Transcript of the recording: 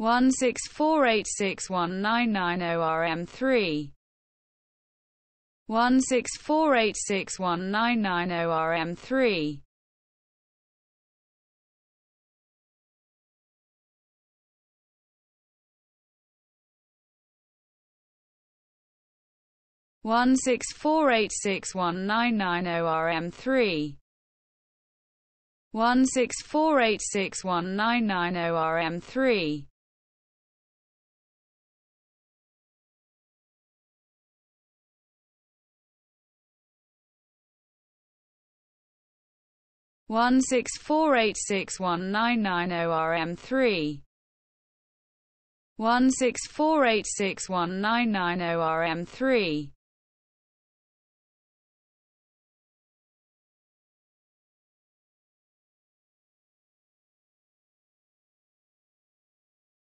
(16486) 1990 RM3, (16486) 1990 RM3. (16486) 1990 RM3, 16486 1990 RM3. (16486 1990 RM3, 16486 1990 RM3.